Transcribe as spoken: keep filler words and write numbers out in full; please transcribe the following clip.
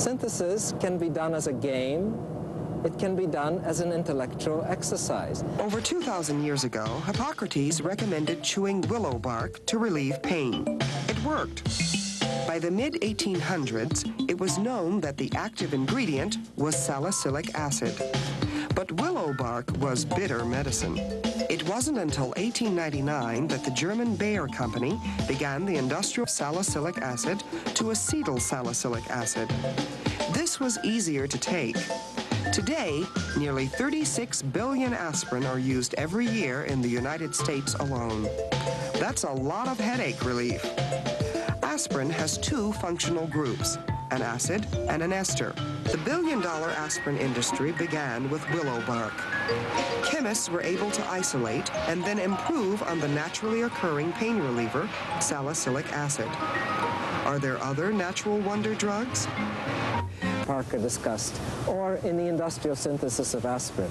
Synthesis can be done as a game. It can be done as an intellectual exercise. Over two thousand years ago, Hippocrates recommended chewing willow bark to relieve pain. It worked. By the mid eighteen hundreds, it was known that the active ingredient was salicylic acid. But willow bark was bitter medicine. It wasn't until eighteen ninety-nine that the German Bayer company began the industrial salicylic acid to acetylsalicylic acid. This was easier to take. Today, nearly thirty-six billion aspirin are used every year in the United States alone. That's a lot of headache relief. Aspirin has two functional groups, an acid and an ester. The billion-dollar aspirin industry began with willow bark. Chemists were able to isolate and then improve on the naturally occurring pain reliever, salicylic acid. Are there other natural wonder drugs? Parker discussed, or in the industrial synthesis of aspirin.